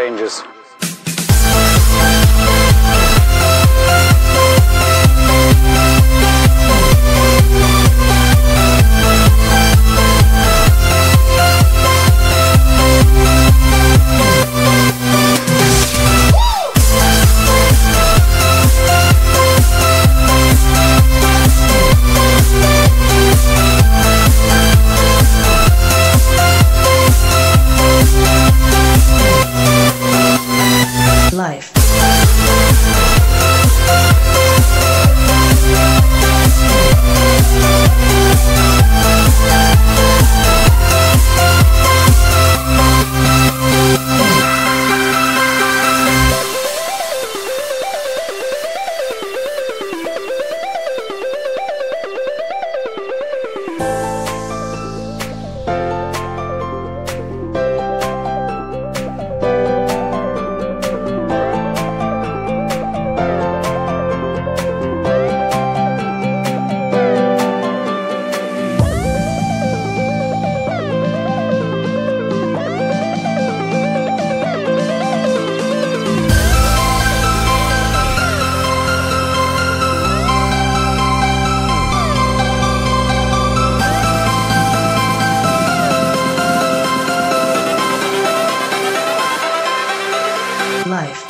changes. Life. Life.